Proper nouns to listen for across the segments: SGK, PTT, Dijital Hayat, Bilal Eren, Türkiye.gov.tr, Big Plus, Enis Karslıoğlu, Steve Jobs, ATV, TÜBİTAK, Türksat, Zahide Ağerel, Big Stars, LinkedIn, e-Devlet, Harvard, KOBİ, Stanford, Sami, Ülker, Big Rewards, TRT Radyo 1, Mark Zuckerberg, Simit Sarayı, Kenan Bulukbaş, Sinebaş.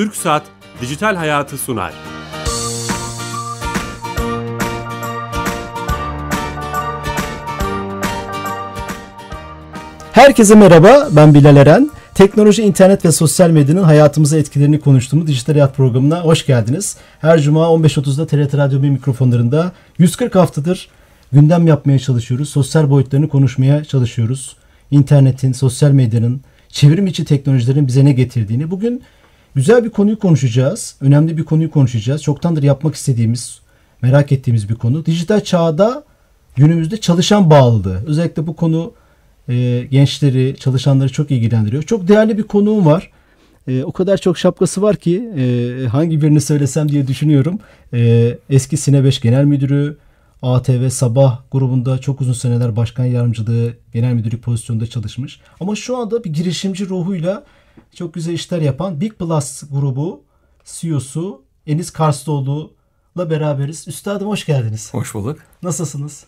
Türksat Dijital Hayatı sunar. Herkese merhaba, ben Bilal Eren. Teknoloji, internet ve sosyal medyanın hayatımıza etkilerini konuştuğumuz Dijital Hayat programına hoş geldiniz. Her cuma 15.30'da TRT Radyo 1 mikrofonlarında 140 haftadır gündem yapmaya çalışıyoruz. Sosyal boyutlarını konuşmaya çalışıyoruz. İnternetin, sosyal medyanın, çevrim içi teknolojilerin bize ne getirdiğini. Bugün güzel bir konuyu konuşacağız. Önemli bir konuyu konuşacağız. Çoktandır yapmak istediğimiz, merak ettiğimiz bir konu. Dijital çağda günümüzde çalışan bağlılığı. Özellikle bu konu gençleri, çalışanları çok ilgilendiriyor. Çok değerli bir konuğum var. O kadar çok şapkası var ki hangi birini söylesem diye düşünüyorum. Eski Sinebaş Genel Müdürü, ATV Sabah grubunda çok uzun seneler başkan yardımcılığı, genel müdürlük pozisyonunda çalışmış. Ama şu anda bir girişimci ruhuyla çok güzel işler yapan Big Plus grubu CEO'su Enis Karslıoğlu'la beraberiz. Üstadım hoş geldiniz. Hoş bulduk. Nasılsınız?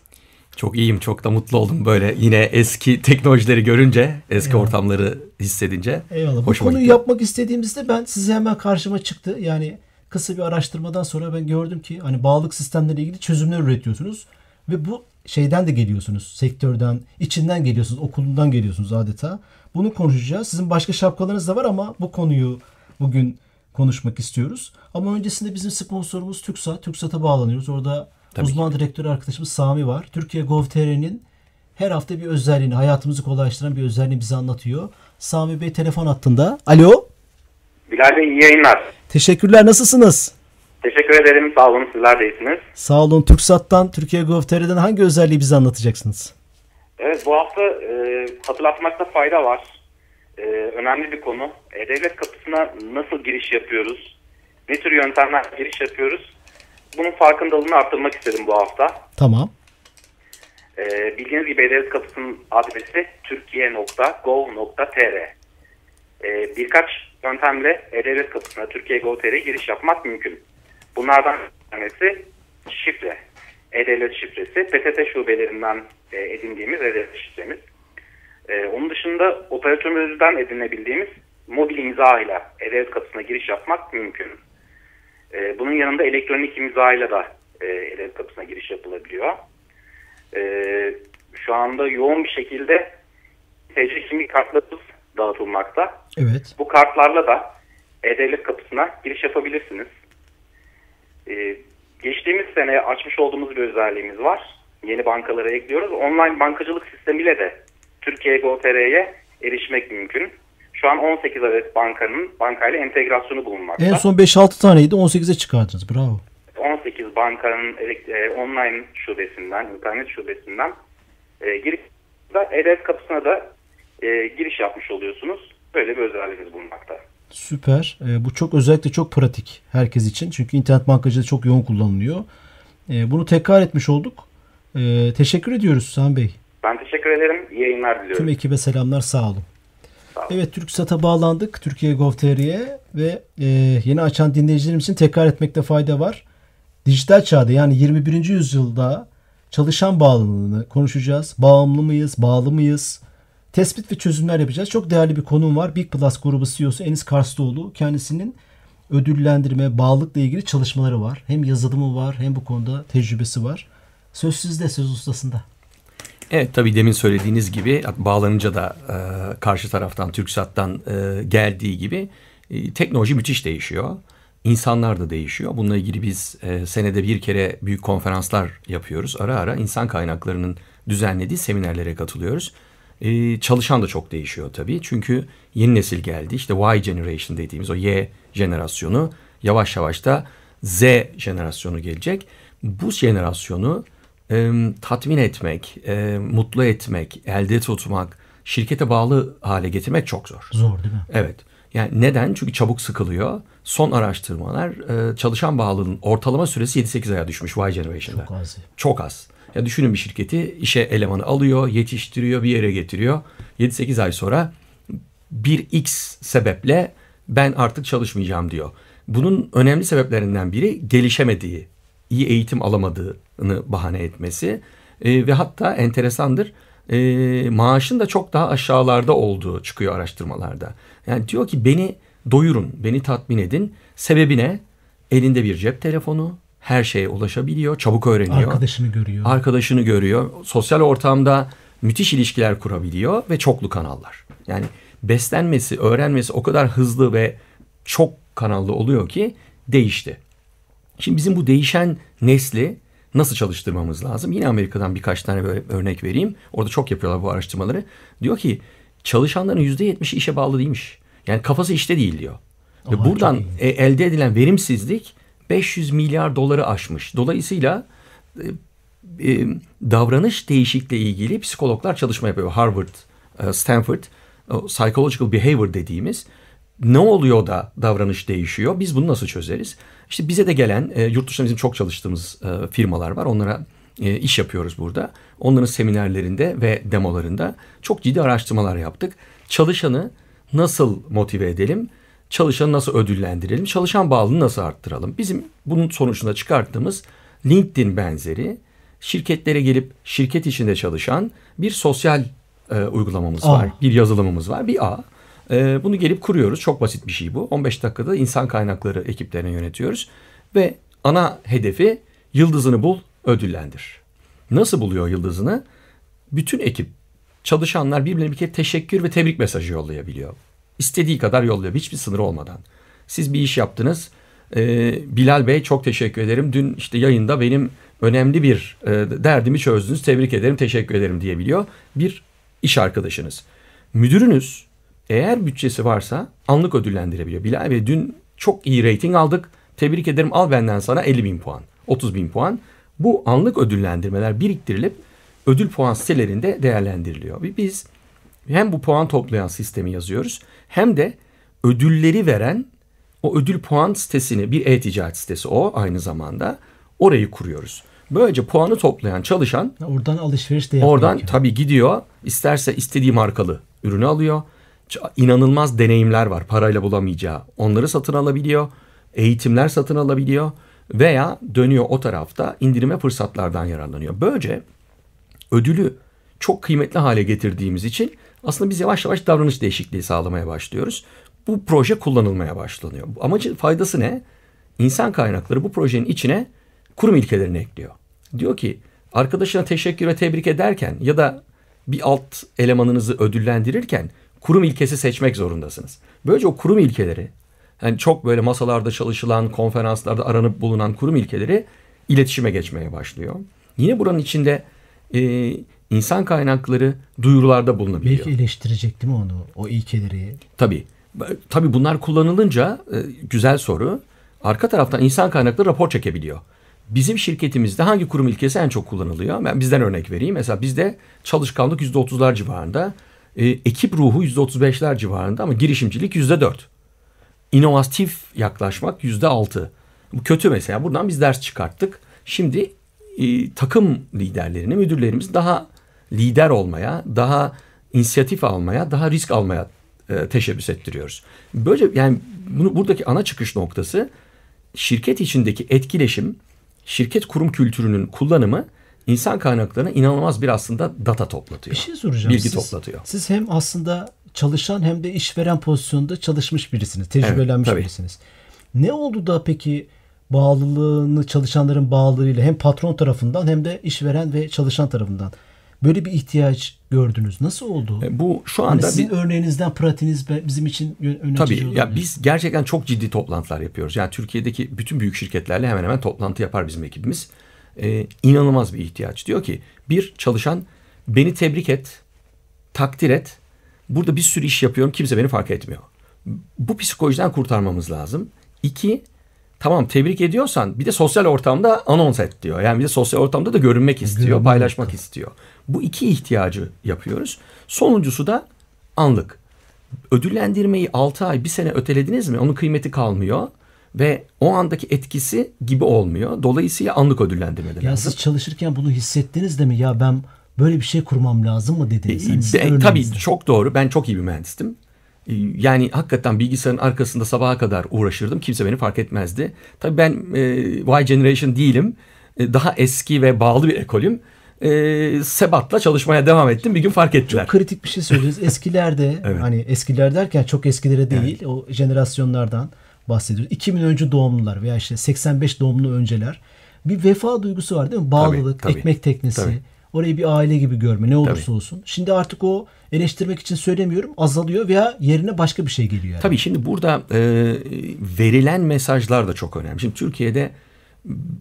Çok iyiyim, çok da mutlu oldum böyle yine eski teknolojileri görünce, eski ortamları hissedince. Eyvallah. Bu konuyu yapmak istediğimizde ben size hemen karşıma çıktı. Yani kısa bir araştırmadan sonra ben gördüm ki hani bağlılık sistemleriyle ilgili çözümler üretiyorsunuz ve bu şeyden de geliyorsunuz, sektörden, içinden geliyorsunuz, okulundan geliyorsunuz adeta. Bunu konuşacağız. Sizin başka şapkalarınız da var ama bu konuyu bugün konuşmak istiyoruz. Ama öncesinde bizim sponsorumuz Türksat. Türksat'a bağlanıyoruz. Orada tabii uzman direktör arkadaşımız Sami var. Türkiye.gov.tr'nin her hafta bir özelliğini, hayatımızı kolaylaştıran bir özelliğini bize anlatıyor. Sami Bey telefon hattında. Alo. Bilal Bey iyi yayınlar. Teşekkürler. Nasılsınız? Teşekkür ederim. Sağ olun. Sizler de iyisiniz. Sağ olun. Türksat'tan, Türkiye.gov.tr'den hangi özelliği bize anlatacaksınız? Evet, bu hafta hatırlatmakta fayda var. Önemli bir konu. E-Devlet kapısına nasıl giriş yapıyoruz? Ne tür yöntemler giriş yapıyoruz? Bunun farkındalığını arttırmak istedim bu hafta. Tamam. Bildiğiniz gibi E-Devlet kapısının adresi Türkiye.gov.tr. Birkaç yöntemle E-Devlet kapısına Türkiye.gov.tr'ye giriş yapmak mümkün. Bunlardan bir tanesi şifre. E-Devlet şifresi, PTT şubelerinden edindiğimiz E-Devlet şifremiz. Onun dışında operatörümüzden edinebildiğimiz mobil imza ile E-Devlet kapısına giriş yapmak mümkün. Bunun yanında elektronik imza ile de E-Devlet kapısına giriş yapılabiliyor. Şu anda yoğun bir şekilde TC kimlik kartlarımız dağıtılmakta. Evet. Bu kartlarla da E-Devlet kapısına giriş yapabilirsiniz. Geçtiğimiz sene açmış olduğumuz bir özelliğimiz var. Yeni bankalara ekliyoruz. Online bankacılık sistemiyle de Türkiye.gov.tr'ye erişmek mümkün. Şu an 18 adet bankayla entegrasyonu bulunmakta. En son 5-6 taneydi, 18'e çıkardınız. Bravo. 18 bankanın online şubesinden, internet şubesinden girip E-Devlet kapısına da giriş yapmış oluyorsunuz. Böyle bir özelliğimiz bulunmakta. Süper. Bu çok özellikle çok pratik herkes için. Çünkü internet bankacılığı çok yoğun kullanılıyor. Bunu tekrar etmiş olduk. Teşekkür ediyoruz Sami Bey. Ben teşekkür ederim. İyi yayınlar diliyorum. Tüm ekibe selamlar. Sağ olun. Sağ olun. Evet, Türksat'a bağlandık. Türkiye.gov.tr'ye ve yeni açan dinleyicilerim için tekrar etmekte fayda var. Dijital çağda yani 21. yüzyılda çalışan bağlılığını konuşacağız. Bağımlı mıyız? Bağlı mıyız? Tespit ve çözümler yapacağız. Çok değerli bir konuğum var. Big Plus grubu CEO'su Enis Karslıoğlu. Kendisinin ödüllendirme, bağlılıkla ilgili çalışmaları var. Hem yazılımı var hem bu konuda tecrübesi var. Söz sizde, söz ustasında. Evet, tabii demin söylediğiniz gibi bağlanınca da karşı taraftan, Türksat'tan geldiği gibi teknoloji müthiş değişiyor. İnsanlar da değişiyor. Bununla ilgili biz senede bir kere büyük konferanslar yapıyoruz. Ara ara insan kaynaklarının düzenlediği seminerlere katılıyoruz. Çalışan da çok değişiyor tabii. Çünkü yeni nesil geldi. İşte Y generation dediğimiz o Y jenerasyonu, yavaş yavaş da Z jenerasyonu gelecek. Bu jenerasyonu tatmin etmek, mutlu etmek, elde tutmak, şirkete bağlı hale getirmek çok zor. Zor değil mi? Evet. Yani neden? Çünkü çabuk sıkılıyor. Son araştırmalar çalışan bağlılığın ortalama süresi 7-8 aya düşmüş Y generation'da. Çok az. Çok az. Ya düşünün, bir şirketi işe elemanı alıyor, yetiştiriyor, bir yere getiriyor. 7-8 ay sonra bir X sebeple ben artık çalışmayacağım diyor. Bunun önemli sebeplerinden biri gelişemediği, iyi eğitim alamadığını bahane etmesi ve hatta enteresandır, maaşın da çok daha aşağılarda olduğu çıkıyor araştırmalarda. Yani diyor ki beni doyurun, beni tatmin edin. Sebebi ne? Elinde bir cep telefonu, her şeye ulaşabiliyor, çabuk öğreniyor. Arkadaşını görüyor. Sosyal ortamda müthiş ilişkiler kurabiliyor ve çoklu kanallar. Yani beslenmesi, öğrenmesi o kadar hızlı ve çok kanallı oluyor ki değişti. Şimdi bizim bu değişen nesli nasıl çalıştırmamız lazım? Yine Amerika'dan birkaç tane böyle örnek vereyim. Orada çok yapıyorlar bu araştırmaları. Diyor ki çalışanların %70'i işe bağlı değilmiş. Yani kafası işte değil diyor. Ve buradan elde edilen verimsizlik $500 milyar aşmış. Dolayısıyla davranış değişikliği ile ilgili psikologlar çalışma yapıyor. Harvard, Stanford, psychological behavior dediğimiz ne oluyor da davranış değişiyor? Biz bunu nasıl çözeriz? İşte bize de gelen yurt dışında bizim çok çalıştığımız firmalar var. Onlara iş yapıyoruz burada. Onların seminerlerinde ve demolarında çok ciddi araştırmalar yaptık. Çalışanı nasıl motive edelim? Çalışanı nasıl ödüllendirelim? Çalışan bağlılığını nasıl arttıralım? Bizim bunun sonucunda çıkarttığımız LinkedIn benzeri şirketlere gelip şirket içinde çalışan bir sosyal uygulamamız var. Bir yazılımımız var. Bir ağ. Bunu gelip kuruyoruz. Çok basit bir şey bu. 15 dakikada insan kaynakları ekiplerini yönetiyoruz. Ve ana hedefi yıldızını bul, ödüllendir. Nasıl buluyor yıldızını? Bütün ekip, çalışanlar birbirine bir kere teşekkür ve tebrik mesajı yollayabiliyor. İstediği kadar yolluyor. Hiçbir sınır olmadan. Siz bir iş yaptınız. Bilal Bey çok teşekkür ederim. Dün işte yayında benim önemli bir derdimi çözdünüz. Tebrik ederim, teşekkür ederim diyebiliyor. Bir iş arkadaşınız. Müdürünüz eğer bütçesi varsa anlık ödüllendirebiliyor. Bilal Bey dün çok iyi reyting aldık. Tebrik ederim, al benden sana 50.000 puan, 30.000 puan. Bu anlık ödüllendirmeler biriktirilip ödül puan sitelerinde değerlendiriliyor. Biz hem bu puan toplayan sistemi yazıyoruz hem de ödülleri veren o ödül puan sitesini, bir e-ticaret sitesi o aynı zamanda, orayı kuruyoruz. Böylece puanı toplayan çalışan oradan alışveriş de yapıyor. Oradan tabii gidiyor, isterse istediği markalı ürünü alıyor. İnanılmaz deneyimler var parayla bulamayacağı. Onları satın alabiliyor, eğitimler satın alabiliyor veya dönüyor o tarafta indirime fırsatlardan yararlanıyor. Böylece ödülü çok kıymetli hale getirdiğimiz için aslında biz yavaş yavaş davranış değişikliği sağlamaya başlıyoruz. Bu proje kullanılmaya başlanıyor. Amacı, faydası ne? İnsan kaynakları bu projenin içine kurum ilkelerini ekliyor. Diyor ki arkadaşına teşekkür ve tebrik ederken ya da bir alt elemanınızı ödüllendirirken kurum ilkesi seçmek zorundasınız. Böylece o kurum ilkeleri, yani çok böyle masalarda çalışılan, konferanslarda aranıp bulunan kurum ilkeleri iletişime geçmeye başlıyor. Yine buranın içinde insan kaynakları duyurularda bulunabiliyor. Belki eleştirecektim onu, o ilkeleri. Tabii bunlar kullanılınca güzel soru. Arka taraftan insan kaynakları rapor çekebiliyor. Bizim şirketimizde hangi kurum ilkesi en çok kullanılıyor? Ben bizden örnek vereyim. Mesela bizde çalışkanlık %30'lar civarında. Ekip ruhu %35'ler civarında ama girişimcilik %4. İnovatif yaklaşmak %6. Bu kötü mesela. Buradan biz ders çıkarttık. Şimdi takım liderlerini, müdürlerimiz daha lider olmaya, daha inisiyatif almaya, daha risk almaya teşebbüs ettiriyoruz. Böylece yani buradaki ana çıkış noktası şirket içindeki etkileşim, şirket kurum kültürünün kullanımı insan kaynaklarına inanılmaz bir aslında data toplatıyor. Bir şey soracağım. Bilgi toplatıyor. Siz hem aslında çalışan hem de işveren pozisyonunda çalışmış birisiniz. Tecrübelenmiş birisiniz. Ne oldu da peki bağlılığını, çalışanların bağlılığıyla hem patron tarafından hem de işveren ve çalışan tarafından böyle bir ihtiyaç gördünüz? Nasıl oldu? Bu şu anda sizin örneğinizden pratiğiniz bizim için önemli. Tabii ya, biz gerçekten çok ciddi toplantılar yapıyoruz. Yani Türkiye'deki bütün büyük şirketlerle hemen hemen toplantı yapar bizim ekibimiz. İnanılmaz bir ihtiyaç. Diyor ki bir çalışan, beni tebrik et, takdir et. Burada bir sürü iş yapıyorum, kimse beni fark etmiyor. Bu psikolojiden kurtarmamız lazım. 2, tamam tebrik ediyorsan bir de sosyal ortamda anons et diyor. Yani bir de sosyal ortamda da görünmek istiyor, paylaşmak istiyor. Bu iki ihtiyacı yapıyoruz. Sonuncusu da anlık. Ödüllendirmeyi 6 ay, 1 sene ötelediniz mi? Onun kıymeti kalmıyor. Ve o andaki etkisi gibi olmuyor. Dolayısıyla anlık ödüllendirmeler lazım. Ya siz çalışırken bunu hissettiniz de mi? Ya ben böyle bir şey kurmam lazım mı dediniz? Tabii çok doğru. Ben çok iyi bir mühendistim. Yani hakikaten bilgisayarın arkasında sabaha kadar uğraşırdım. Kimse beni fark etmezdi. Tabii ben Y Generation değilim. Daha eski ve bağlı bir ekolüm. sebatla çalışmaya devam ettim. Bir gün fark ettiler. Çok kritik bir şey söylüyoruz. Eskilerde evet. Hani eskiler derken çok eskilere değil. Evet. O jenerasyonlardan bahsediyoruz. 2000 önce doğumlular veya işte 85 doğumlu önceler. Bir vefa duygusu var değil mi? Bağlılık, tabii. ekmek teknesi. Tabii. Orayı bir aile gibi görme ne olursa tabii. olsun. Şimdi artık o eleştirmek için söylemiyorum azalıyor veya yerine başka bir şey geliyor. Yani. Tabii şimdi burada verilen mesajlar da çok önemli. Şimdi Türkiye'de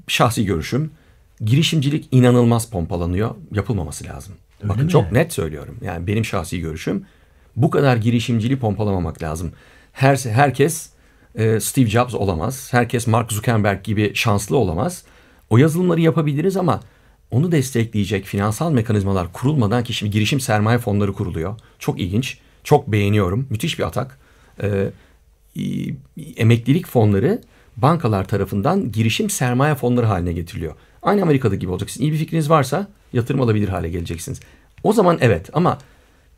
şahsi görüşüm girişimcilik inanılmaz pompalanıyor. Yapılmaması lazım. Öyle bakın mi? Çok net söylüyorum. Yani benim şahsi görüşüm bu kadar girişimciliği pompalamamak lazım. Herkes Steve Jobs olamaz. Herkes Mark Zuckerberg gibi şanslı olamaz. O yazılımları yapabiliriz ama onu destekleyecek finansal mekanizmalar kurulmadan ki şimdi girişim sermaye fonları kuruluyor. Çok ilginç. Çok beğeniyorum. Müthiş bir atak. Emeklilik fonları bankalar tarafından girişim sermaye fonları haline getiriliyor. Aynı Amerika'da gibi olacak. Sizin iyi bir fikriniz varsa yatırım alabilir hale geleceksiniz. O zaman evet ama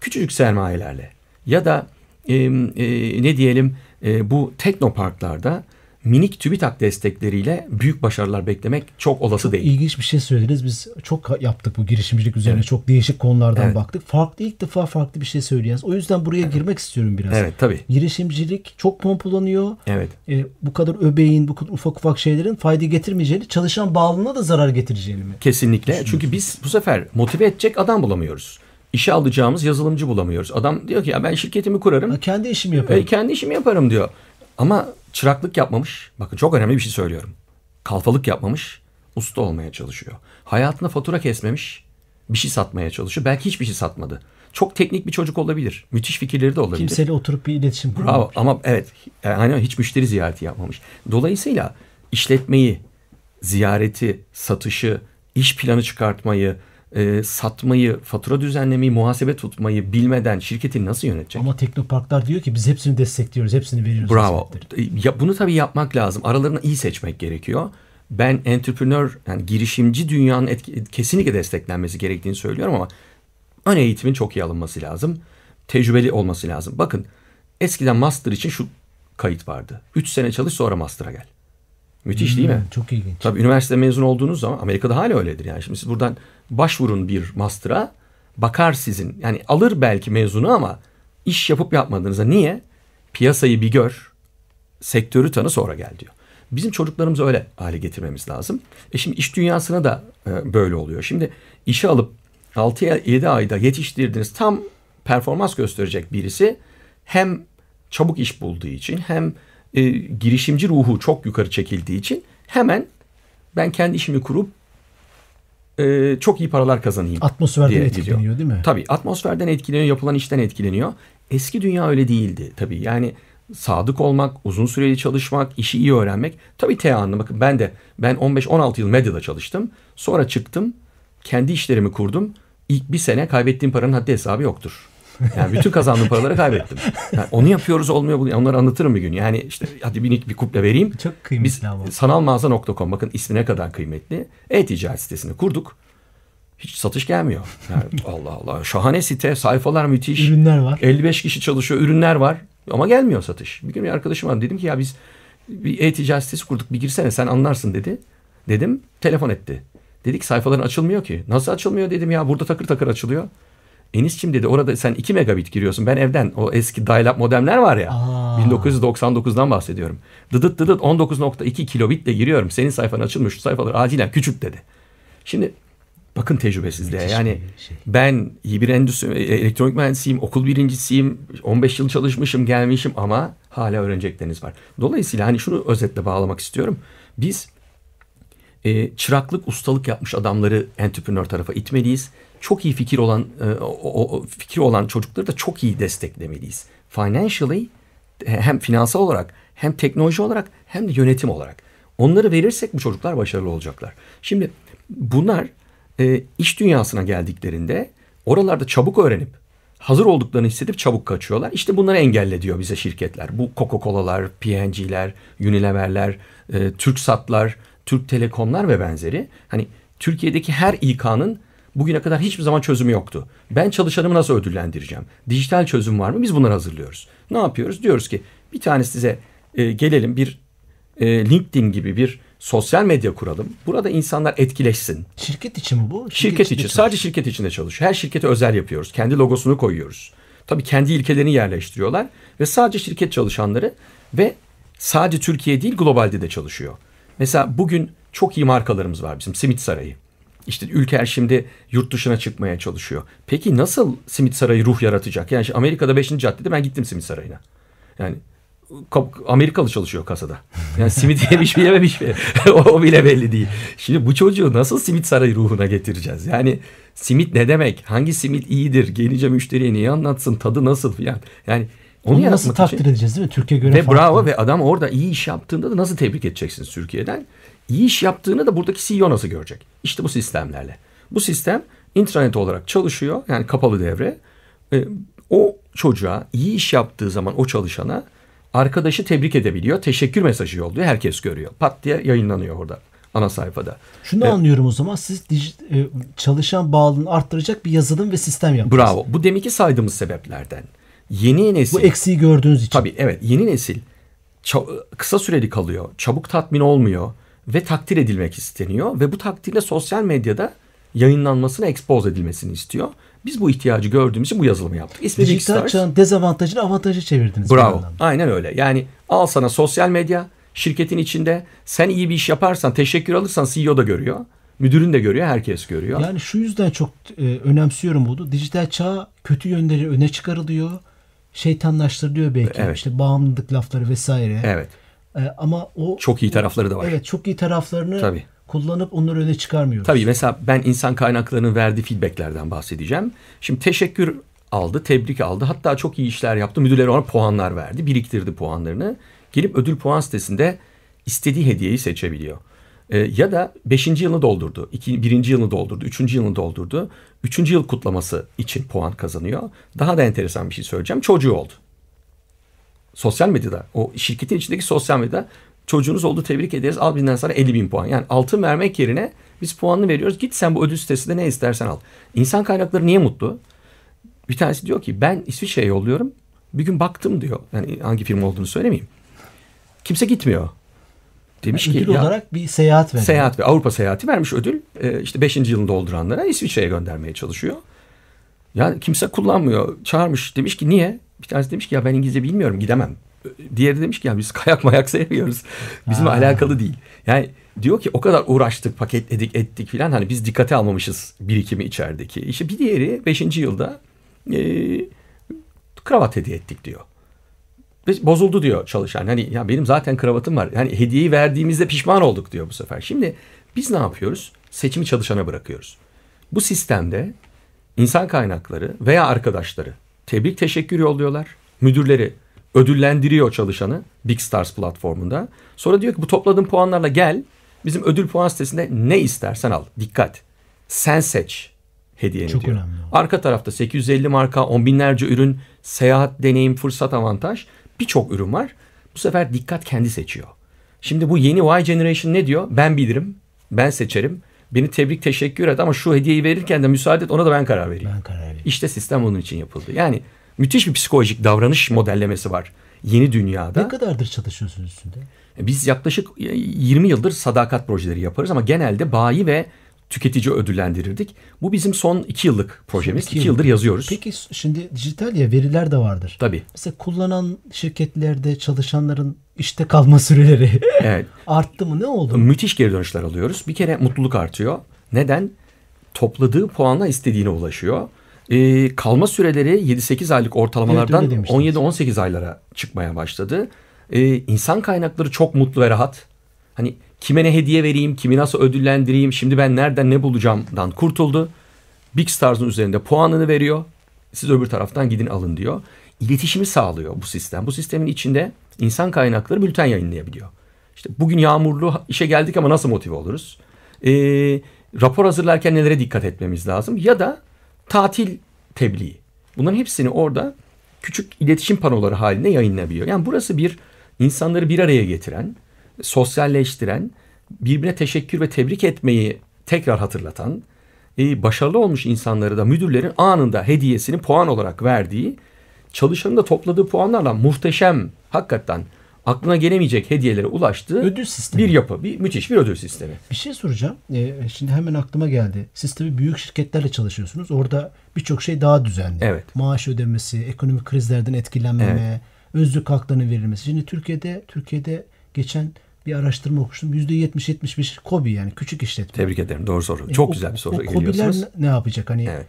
küçücük sermayelerle ya da ne diyelim bu teknoparklarda minik TÜBİTAK destekleriyle büyük başarılar beklemek çok olası çok değil. İlginç bir şey söylediniz. Biz çok yaptık bu girişimcilik üzerine. Evet. Çok değişik konulardan evet. baktık. Farklı ilk defa farklı bir şey söyleyeceğiz. O yüzden buraya evet. girmek istiyorum biraz. Evet tabii. Girişimcilik çok pompalanıyor. Evet. Bu kadar öbeğin, bu kadar ufak şeylerin fayda getirmeyeceğini, çalışan bağlılığına da zarar getireceğini mi? Kesinlikle. Çünkü biz bu sefer motive edecek adam bulamıyoruz. İşe alacağımız yazılımcı bulamıyoruz. Adam diyor ki ya ben şirketimi kurarım. Kendi işimi yaparım. Kendi işimi yaparım diyor. Ama çıraklık yapmamış. Bakın çok önemli bir şey söylüyorum. Kalfalık yapmamış. Usta olmaya çalışıyor. Hayatına fatura kesmemiş. Bir şey satmaya çalışıyor. Belki hiçbir şey satmadı. Çok teknik bir çocuk olabilir. Müthiş fikirleri de olabilir. Kimseyle oturup bir iletişim kurmamış. Bravo. Ama evet. Yani hiç müşteri ziyareti yapmamış. Dolayısıyla işletmeyi, ziyareti, satışı, iş planı çıkartmayı, satmayı, fatura düzenlemeyi, muhasebe tutmayı bilmeden şirketi nasıl yönetecek? Ama teknoparklar diyor ki biz hepsini destekliyoruz, hepsini veriyoruz. Bravo. Ya bunu tabii yapmak lazım. Aralarını iyi seçmek gerekiyor. Ben entrepreneur, yani girişimci dünyanın kesinlikle desteklenmesi gerektiğini söylüyorum ama ön eğitimin çok iyi alınması lazım. Tecrübeli olması lazım. Bakın eskiden master için şu kayıt vardı. 3 sene çalış sonra master'a gel. Müthiş değil mi? Çok ilginç. Tabii üniversite mezun olduğunuz zaman Amerika'da hala öyledir yani. Şimdi siz buradan başvurun bir master'a bakar sizin. Yani alır belki mezunu ama iş yapıp yapmadığınıza niye? Piyasayı bir gör, sektörü tanı sonra gel diyor. Bizim çocuklarımızı öyle hale getirmemiz lazım. Şimdi iş dünyasına da böyle oluyor. Şimdi işe alıp 6-7 ayda yetiştirdiğiniz tam performans gösterecek birisi hem çabuk iş bulduğu için hem girişimci ruhu çok yukarı çekildiği için hemen ben kendi işimi kurup çok iyi paralar kazanayım. Atmosferden etkileniyor gidiyor. Değil mi? Tabii atmosferden etkileniyor, yapılan işten etkileniyor. Eski dünya öyle değildi tabii. Yani sadık olmak, uzun süreli çalışmak, işi iyi öğrenmek. Tabii T.A.'nın bakın ben 15-16 yıl medyada çalıştım. Sonra çıktım, kendi işlerimi kurdum. İlk bir sene kaybettiğim paranın haddi hesabı yoktur. Yani bütün kazandığım paraları kaybettim. Yani onu yapıyoruz olmuyor. Onları anlatırım bir gün. Yani işte hadi bir kuple vereyim. Çok kıymetli ama. Sanalmağaza.com bakın ismi ne kadar kıymetli. E-ticaret sitesini kurduk. Hiç satış gelmiyor. Yani Allah Allah şahane site, sayfalar müthiş. Ürünler var. 55 kişi çalışıyor, ürünler var. Ama gelmiyor satış. Bir gün bir arkadaşım var dedim ki ya biz bir e-ticaret sitesi kurduk bir girsene sen anlarsın dedi. Dedim telefon etti. Dedik sayfaların açılmıyor ki. Nasıl açılmıyor dedim ya burada takır takır açılıyor. Enis'cim dedi orada sen 2 megabit giriyorsun. Ben evden o eski dial-up modemler var ya. 1999'dan bahsediyorum. Dıdıt dıdıt 19.2 kilobitle giriyorum. Senin sayfan açılmış şu sayfaları acilen küçült dedi. Şimdi bakın tecrübesizliğe. Yani ben iyi bir elektronik mühendisiyim, okul birincisiyim. 15 yıl çalışmışım gelmişim ama hala öğrenecekleriniz var. Dolayısıyla hani şunu özetle bağlamak istiyorum. Biz çıraklık, ustalık yapmış adamları entrepreneur tarafa itmeliyiz. Çok iyi fikri olan çocukları da çok iyi desteklemeliyiz. Financially hem finansal olarak hem teknoloji olarak hem de yönetim olarak. Onları verirsek bu çocuklar başarılı olacaklar. Şimdi bunlar iş dünyasına geldiklerinde oralarda çabuk öğrenip hazır olduklarını hissedip çabuk kaçıyorlar. İşte bunları engelle diyor bize şirketler. Bu Coca-Cola'lar, P&G'ler, Unilever'ler, Türksat'lar, Türk Telekom'lar ve benzeri. Hani Türkiye'deki her İK'nın bugüne kadar hiçbir zaman çözümü yoktu. Ben çalışanımı nasıl ödüllendireceğim? Dijital çözüm var mı? Biz bunları hazırlıyoruz. Ne yapıyoruz? Diyoruz ki bir tane size gelelim bir LinkedIn gibi bir sosyal medya kuralım. Burada insanlar etkileşsin. Şirket için mi bu? Şirket için. Sadece şirket içinde çalışıyor. Her şirkete özel yapıyoruz. Kendi logosunu koyuyoruz. Tabii kendi ilkelerini yerleştiriyorlar. Ve sadece şirket çalışanları ve sadece Türkiye değil globalde de çalışıyor. Mesela bugün çok iyi markalarımız var bizim. Simit Sarayı. İşte Ülker şimdi yurt dışına çıkmaya çalışıyor. Peki nasıl Simit Sarayı ruh yaratacak? Yani işte Amerika'da 5. caddede ben gittim Simit Sarayı'na. Yani Amerikalı çalışıyor kasada. Yani simit yemiş mi yememiş mi? O bile belli değil. Şimdi bu çocuğu nasıl Simit Sarayı ruhuna getireceğiz? Yani simit ne demek? Hangi simit iyidir? Gelince müşteriye niye anlatsın? Tadı nasıl? Yani onu nasıl takdir edeceğiz değil mi? Türkiye göre farklı. Ve bravo, ve adam orada iyi iş yaptığında da nasıl tebrik edeceksiniz Türkiye'den? İyi iş yaptığını da buradaki CEO nasıl görecek? İşte bu sistemlerle. Bu sistem intranet olarak çalışıyor. Yani kapalı devre. O çocuğa iyi iş yaptığı zaman o çalışana arkadaşı tebrik edebiliyor. Teşekkür mesajı yolluyor. Herkes görüyor. Pat diye yayınlanıyor orada. Ana sayfada. Şunu anlıyorum o zaman. Siz çalışan bağlılığını arttıracak bir yazılım ve sistem yaptınız. Bravo. Bu deminki saydığımız sebeplerden. Yeni nesil. Bu eksiği gördüğünüz için. Tabii evet. Yeni nesil kısa süreli kalıyor. Çabuk tatmin olmuyor. Ve takdir edilmek isteniyor. Ve bu takdirle sosyal medyada yayınlanmasına, expose edilmesini istiyor. Biz bu ihtiyacı gördüğümüz için bu yazılımı yaptık. İsmi Big Stars. Dijital çağın dezavantajını avantaja çevirdiniz. Bravo. Aynen öyle. Yani al sana sosyal medya, şirketin içinde sen iyi bir iş yaparsan, teşekkür alırsan CEO da görüyor. Müdürün de görüyor, herkes görüyor. Yani şu yüzden çok önemsiyorum bunu. Dijital çağ kötü yönleri öne çıkarılıyor. Şeytanlaştırılıyor belki. Evet. İşte bağımlılık lafları vesaire. Evet. Ama o çok iyi tarafları da var. Evet, çok iyi taraflarını tabii kullanıp onları öne çıkarmıyoruz. Tabii mesela ben insan kaynaklarının verdiği feedbacklerden bahsedeceğim. Şimdi teşekkür aldı, tebrik aldı. Hatta çok iyi işler yaptı. Müdürleri ona puanlar verdi. Biriktirdi puanlarını. Gelip ödül puan sitesinde istediği hediyeyi seçebiliyor. Ya da 5. yılını doldurdu. 1. yılını doldurdu. 3. yılını doldurdu. 3. yıl kutlaması için puan kazanıyor. Daha da enteresan bir şey söyleyeceğim. Çocuğu oldu. Sosyal medyada, o şirketin içindeki sosyal medyada çocuğunuz oldu, tebrik ederiz, al binden sana 50.000 puan. Yani altın vermek yerine biz puanını veriyoruz. Git sen bu ödül sitesinde ne istersen al. İnsan kaynakları niye mutlu? Bir tanesi diyor ki ben İsviçre'ye yolluyorum. Bir gün baktım diyor. Yani hangi firma olduğunu söylemeyeyim. Kimse gitmiyor. Demiş yani ki ödül olarak bir seyahat vermiş. Seyahat ve Avrupa seyahati vermiş ödül. İşte 5. yılını dolduranlara İsviçre'ye göndermeye çalışıyor. Yani kimse kullanmıyor. Çağırmış, demiş ki niye? Bir tanesi demiş ki ya ben İngilizce bilmiyorum, gidemem. Diğeri demiş ki ya biz kayak mayak sevmiyoruz. Bizimle alakalı değil. Yani diyor ki o kadar uğraştık, paketledik, ettik filan. Hani biz dikkate almamışız birikimi içerideki. İşte bir diğeri 5. yılda kravat hediye ettik diyor. Bozuldu diyor çalışan. Hani ya benim zaten kravatım var. Yani hediyeyi verdiğimizde pişman olduk diyor bu sefer. Şimdi biz ne yapıyoruz? Seçimi çalışana bırakıyoruz. Bu sistemde insan kaynakları veya arkadaşları tebrik, teşekkür yolluyorlar. Müdürleri ödüllendiriyor çalışanı Big Stars platformunda. Sonra diyor ki bu topladığın puanlarla gel bizim ödül puan sitesinde ne istersen al. Dikkat. Sen seç hediyeni çok diyor. Önemli. Arka tarafta 850 marka, on binlerce ürün, seyahat, deneyim, fırsat, avantaj, birçok ürün var. Bu sefer dikkat kendi seçiyor. Şimdi bu yeni Y Generation ne diyor? Ben bilirim, ben seçerim. Beni tebrik, teşekkür et ama şu hediyeyi verirken de müsaade et, ona da ben karar vereyim. İşte sistem onun için yapıldı. Yani müthiş bir psikolojik davranış modellemesi var yeni dünyada. Ne kadardır çalışıyorsunuz üstünde? Biz yaklaşık 20 yıldır sadakat projeleri yaparız ama genelde bayi ve tüketici ödüllendirirdik. Bu bizim son 2 yıllık projemiz. 2 yıldır yazıyoruz. Peki şimdi dijital ya, veriler de vardır. Tabii. Mesela kullanan şirketlerde çalışanların işte kalma süreleri evet arttı mı? Ne oldu? Müthiş geri dönüşler alıyoruz. Bir kere mutluluk artıyor. Neden? Topladığı puanla istediğine ulaşıyor. Kalma süreleri 7-8 aylık ortalamalardan evet, 17-18 aylara çıkmaya başladı. İnsan kaynakları çok mutlu ve rahat. Hani kime ne hediye vereyim, kimi nasıl ödüllendireyim, şimdi ben nereden ne bulacağımdan kurtuldu. Big Stars'ın üzerinde puanını veriyor. Siz öbür taraftan gidin alın diyor. İletişimi sağlıyor bu sistem. Bu sistemin içinde insan kaynakları bülten yayınlayabiliyor. İşte bugün yağmurlu, işe geldik ama nasıl motive oluruz? Rapor hazırlarken nelere dikkat etmemiz lazım? Ya da tatil tebliği. Bunların hepsini orada küçük iletişim panoları halinde yayınlayabiliyor. Yani burası bir insanları bir araya getiren, sosyalleştiren, birbirine teşekkür ve tebrik etmeyi tekrar hatırlatan, başarılı olmuş insanları da müdürlerin anında hediyesini puan olarak verdiği, çalışanın da topladığı puanlarla muhteşem, hakikaten aklına gelemeyecek hediyelere ulaştığı ödül sistemi. Bir yapı. Müthiş bir ödül sistemi. Bir şey soracağım. Şimdi hemen aklıma geldi. Siz tabii büyük şirketlerle çalışıyorsunuz. Orada birçok şey daha düzenli. Evet. Maaş ödemesi, ekonomik krizlerden etkilenmeme, evet, özlük haklarının verilmesi. Şimdi Türkiye'de geçen bir araştırma okumuştum. %70-75 KOBİ, yani küçük işletme. Tebrik ederim. Doğru soru. Çok güzel bir soru. O KOBİ'ler ne yapacak? Hani evet,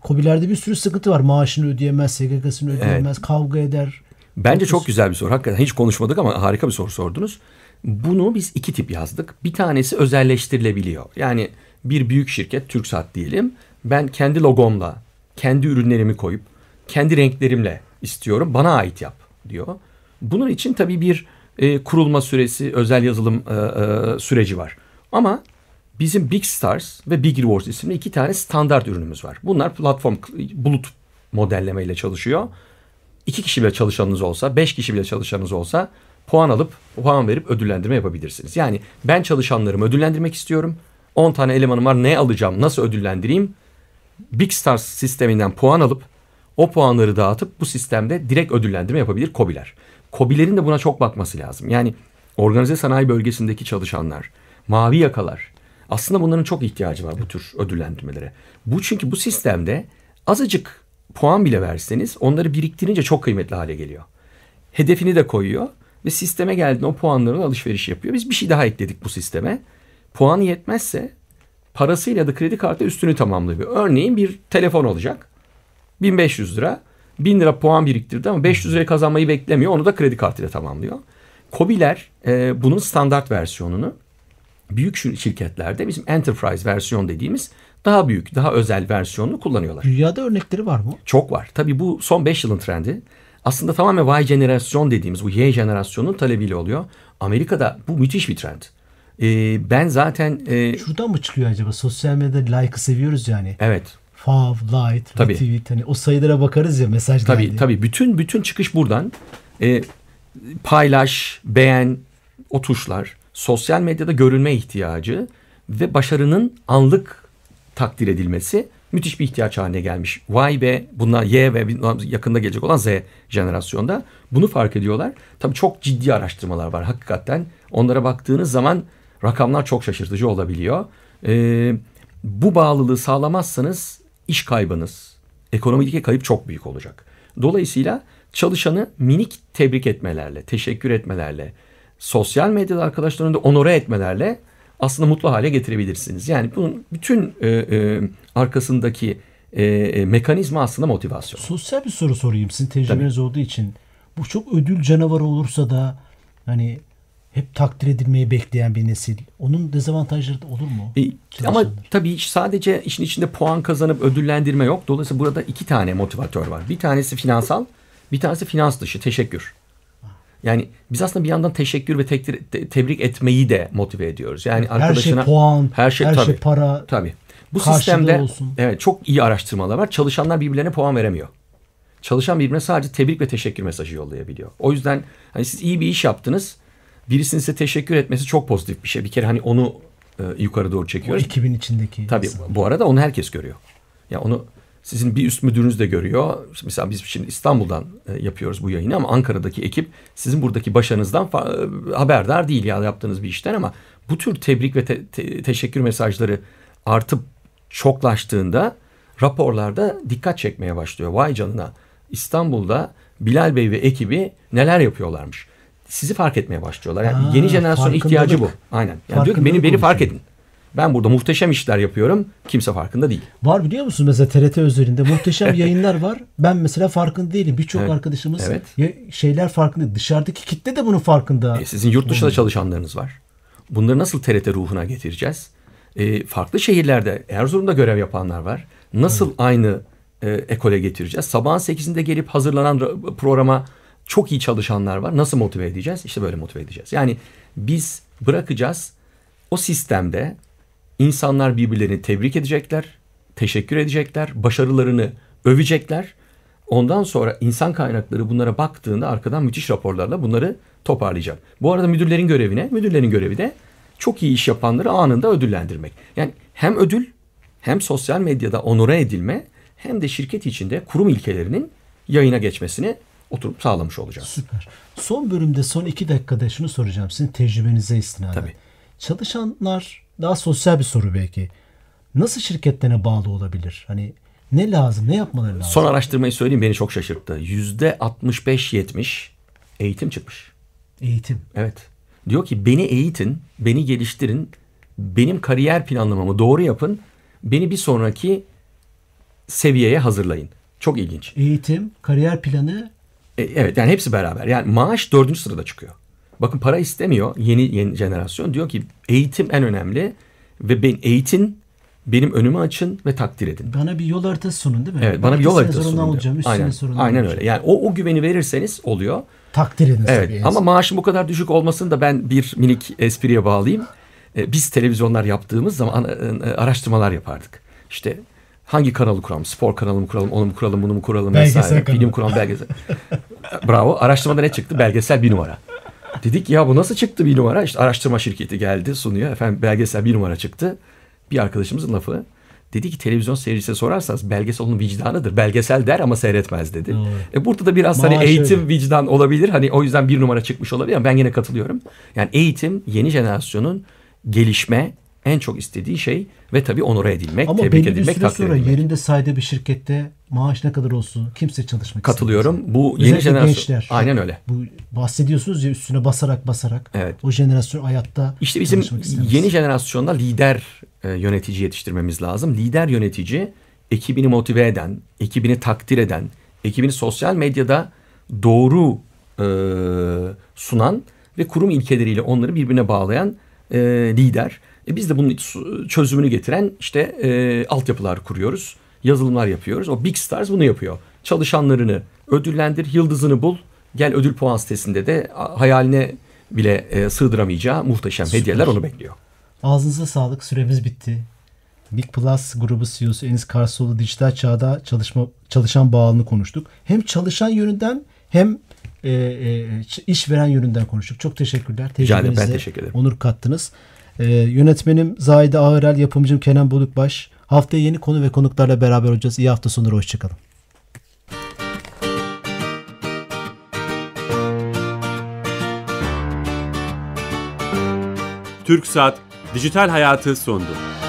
KOBİ'lerde bir sürü sıkıntı var. Maaşını ödeyemez, SGK'sını ödeyemez, evet, kavga eder. Bence çok güzel bir soru. Hakikaten hiç konuşmadık ama harika bir soru sordunuz. Bunu biz iki tip yazdık. Bir tanesi özelleştirilebiliyor. Yani bir büyük şirket, Türksat diyelim. Ben kendi logomla, kendi ürünlerimi koyup, kendi renklerimle istiyorum. Bana ait yap diyor. Bunun için tabii bir kurulma süresi, özel yazılım süreci var. Ama bizim Big Stars ve Big Rewards isimli iki tane standart ürünümüz var. Bunlar platform, bulut modellemeyle çalışıyor. 2 kişi bile çalışanınız olsa, 5 kişi bile çalışanınız olsa puan verip ödüllendirme yapabilirsiniz. Yani ben çalışanlarımı ödüllendirmek istiyorum. 10 tane elemanım var, ne alacağım, nasıl ödüllendireyim? Big Stars sisteminden puan alıp o puanları dağıtıp bu sistemde direkt ödüllendirme yapabilir KOBİ'ler. KOBİ'lerin de buna çok bakması lazım. Yani organize sanayi bölgesindeki çalışanlar, mavi yakalar, aslında bunların çok ihtiyacı var bu tür ödüllendirmelere. Çünkü bu sistemde azıcık puan bile verseniz onları biriktirince çok kıymetli hale geliyor. Hedefini de koyuyor ve sisteme geldiğinde o puanların alışveriş yapıyor. Biz bir şey daha ekledik bu sisteme. Puanı yetmezse parasıyla da kredi kartı üstünü tamamlıyor. Örneğin bir telefon olacak. 1500 lira. 1000 lira puan biriktirdi ama 500 lirayı kazanmayı beklemiyor. Onu da kredi kartıyla tamamlıyor. KOBİ'ler bunun standart versiyonunu büyük şirketlerde bizim enterprise versiyon dediğimiz daha büyük, daha özel versiyonunu kullanıyorlar. Dünyada örnekleri var mı? Çok var. Tabii bu son 5 yılın trendi. Aslında tamamen Y jenerasyon dediğimiz bu Y jenerasyonunun talebiyle oluyor. Amerika'da bu müthiş bir trend. Ben zaten... Şuradan mı çıkıyor acaba? Sosyal medyada like'ı seviyoruz yani. Evet. Fav, like, retweet, hani o sayılara bakarız ya, mesaj geldi. Tabii. Bütün çıkış buradan. Paylaş, beğen, o tuşlar. Sosyal medyada görülme ihtiyacı ve başarının anlık takdir edilmesi müthiş bir ihtiyaç haline gelmiş. Y ve bunlar Y ve yakında gelecek olan Z jenerasyonda bunu fark ediyorlar. Tabii çok ciddi araştırmalar var hakikaten. Onlara baktığınız zaman rakamlar çok şaşırtıcı olabiliyor. Bu bağlılığı sağlamazsanız iş kaybınız, ekonomideki kayıp çok büyük olacak. Dolayısıyla çalışanı minik tebrik etmelerle, teşekkür etmelerle, sosyal medyada arkadaşlarını da onore etmelerle aslında mutlu hale getirebilirsiniz. Yani bunun bütün arkasındaki mekanizma aslında motivasyon. Sosyal bir soru sorayım sizin tecrübeniz olduğu için. Bu çok ödül canavarı olursa da hani hep takdir edilmeyi bekleyen bir nesil. Onun dezavantajları da olur mu? Ama tabii sadece işin içinde puan kazanıp ödüllendirme yok. Dolayısıyla burada 2 tane motivatör var. Bir tanesi finansal, bir tanesi finans dışı teşekkür. Yani biz aslında bir yandan teşekkür ve tebrik etmeyi de motive ediyoruz. Yani arkadaşına her şey puan, her şey para. Tabii. Bu sistemde evet, çok iyi araştırmalar var. Çalışanlar birbirlerine puan veremiyor. Çalışan birbirine sadece tebrik ve teşekkür mesajı yollayabiliyor. O yüzden hani siz iyi bir iş yaptınız. Birisinin size teşekkür etmesi çok pozitif bir şey. Bir kere hani onu yukarı doğru çekiyoruz. O ekibin içindeki. Tabii aslında. Bu arada onu herkes görüyor. Yani onu sizin bir üst müdürünüz de görüyor. Mesela biz şimdi İstanbul'dan yapıyoruz bu yayını ama Ankara'daki ekip sizin buradaki başarınızdan haberdar değil ya yaptığınız bir işten, ama bu tür tebrik ve teşekkür mesajları artıp çoklaştığında raporlarda dikkat çekmeye başlıyor. Vay canına, İstanbul'da Bilal Bey ve ekibi neler yapıyorlarmış. Sizi fark etmeye başlıyorlar. Yani yeni jenerasyonun ihtiyacı bu. Aynen. Yani diyor ki beni fark edin. Ben burada muhteşem işler yapıyorum. Kimse farkında değil. Var, biliyor musun? Mesela TRT üzerinde muhteşem yayınlar var. Ben mesela farkında değilim. Birçok arkadaşımız şeyler farkında. Dışarıdaki kitle de bunun farkında. Sizin yurt dışında çalışanlarınız var. Bunları nasıl TRT ruhuna getireceğiz? Farklı şehirlerde, Erzurum'da görev yapanlar var. Nasıl aynı ekole getireceğiz? Sabahın 8'inde gelip hazırlanan programa çok iyi çalışanlar var. Nasıl motive edeceğiz? İşte böyle motive edeceğiz. Yani biz bırakacağız o sistemde. İnsanlar birbirlerini tebrik edecekler, teşekkür edecekler, başarılarını övecekler. Ondan sonra insan kaynakları bunlara baktığında arkadan müthiş raporlarla bunları toparlayacak. Bu arada müdürlerin görevi de çok iyi iş yapanları anında ödüllendirmek. Yani hem ödül, hem sosyal medyada onore edilme, hem de şirket içinde kurum ilkelerinin yayına geçmesini oturup sağlamış olacağız. Süper. Son bölümde son 2 dakikada şunu soracağım sizin tecrübenize istinaden. Tabii. Çalışanlar, daha sosyal bir soru belki, nasıl şirketlerine bağlı olabilir? Hani ne lazım, ne yapmaları lazım? Son araştırmayı söyleyeyim, beni çok şaşırttı. %65-70 eğitim çıkmış. Eğitim. Evet. Diyor ki beni eğitin, beni geliştirin, benim kariyer planlamamı doğru yapın, beni bir sonraki seviyeye hazırlayın. Çok ilginç. Eğitim, kariyer planı. Evet, yani hepsi beraber. Yani maaş 4. sırada çıkıyor. Bakın para istemiyor yeni jenerasyon. Diyor ki eğitim en önemli ve ben eğitin, benim önümü açın ve takdir edin. Bana bir yol haritası sunun, değil mi? Evet, bana bir yol haritası sunun. Olacağım, aynen, aynen öyle. Yani o güveni verirseniz oluyor. Takdir edin. Evet. Ama maaşın bu kadar düşük olmasını da ben bir minik espriye bağlayayım. Biz televizyonlar yaptığımız zaman araştırmalar yapardık. İşte hangi kanalı kuralım? Spor kanalı mı kuralım? Onu mu kuralım? Bunu mu kuralım? Belgesel kanalı. Bilim kuralım, belgesel. Bravo. Araştırmada ne çıktı? Belgesel 1 numara. Dedik ya bu nasıl çıktı 1 numara? İşte araştırma şirketi geldi, sunuyor. Efendim belgesel 1 numara çıktı. Bir arkadaşımızın lafı. Dedi ki televizyon seyircisine sorarsanız belgesel onun vicdanıdır. Belgesel der ama seyretmez dedi. Hmm. Burada da biraz maaş hani eğitim öyle, vicdan olabilir. Hani o yüzden 1 numara çıkmış olabilir ama ben yine katılıyorum. Yani eğitim yeni jenerasyonun gelişme en çok istediği şey ve tabii onore edilmek, ama tebrik edilmek, takdir edilmek. Ama belli bir süre sonra yerinde saydığı bir şirkette maaş ne kadar olsun kimse çalışmak katılıyorum. İstemez. Katılıyorum. Bu yeni jenerasyon. Gençler, aynen öyle. Bu bahsediyorsunuz ya üstüne basarak. Evet. O jenerasyon hayatta işte bizim yeni jenerasyonda lider yönetici yetiştirmemiz lazım. Lider yönetici ekibini motive eden, ekibini takdir eden, ekibini sosyal medyada doğru sunan ve kurum ilkeleriyle onları birbirine bağlayan lider. Biz de bunun çözümünü getiren işte altyapılar kuruyoruz, yazılımlar yapıyoruz. O Big Stars bunu yapıyor. Çalışanlarını ödüllendir, yıldızını bul, gel ödül puan sitesinde de hayaline bile sığdıramayacağı muhteşem süper hediyeler onu bekliyor. Ağzınıza sağlık, süremiz bitti. Big Plus grubu CEO'su Enis Karslıoğlu, dijital çağda çalışan bağlılığını konuştuk. Hem çalışan yönünden hem işveren yönünden konuştuk. Çok teşekkürler. Tecrübenize ben teşekkür ederim. Onur kattınız. Yönetmenim Zahide Ağerel, yapımcım Kenan Bulukbaş. Haftaya yeni konu ve konuklarla beraber olacağız. İyi hafta sonları, hoşçakalın. Türksat Dijital Hayatı sondu.